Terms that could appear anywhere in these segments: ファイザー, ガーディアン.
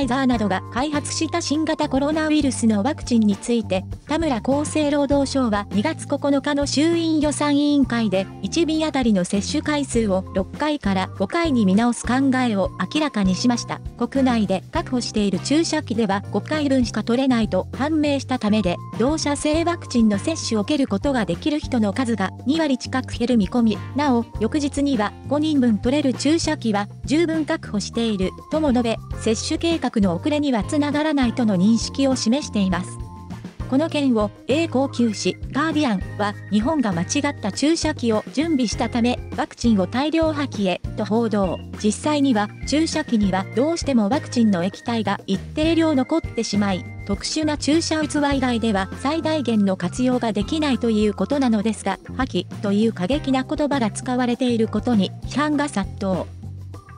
ァイザーなどが開発した新型コロナウイルスのワクチンについて、田村厚生労働省は2月9日の衆院予算委員会で、1便当たりの接種回数を6回から5回に見直す考えを明らかにしました。国内で確保している注射器では5回分しか取れないと判明したためで、同社製ワクチンの接種を受けることができる人の数が2割近く減る見込み、なお、翌日には5人分取れる注射器は十分確保しているとも述べ、接種計画の遅れにはつながらないとの認識を示しています。この件を英国紙ガーディアンは日本が間違った注射器を準備したためワクチンを大量破棄へと報道。実際には注射器にはどうしてもワクチンの液体が一定量残ってしまい、特殊な注射器以外では最大限の活用ができないということなのですが、破棄という過激な言葉が使われていることに批判が殺到。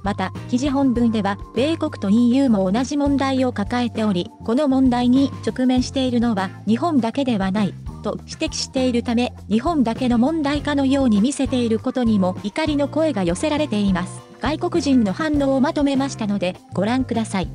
また、記事本文では、米国と EU も同じ問題を抱えており、この問題に直面しているのは日本だけではない、と指摘しているため、日本だけの問題かのように見せていることにも怒りの声が寄せられています。外国人の反応をまとめましたので、ご覧ください。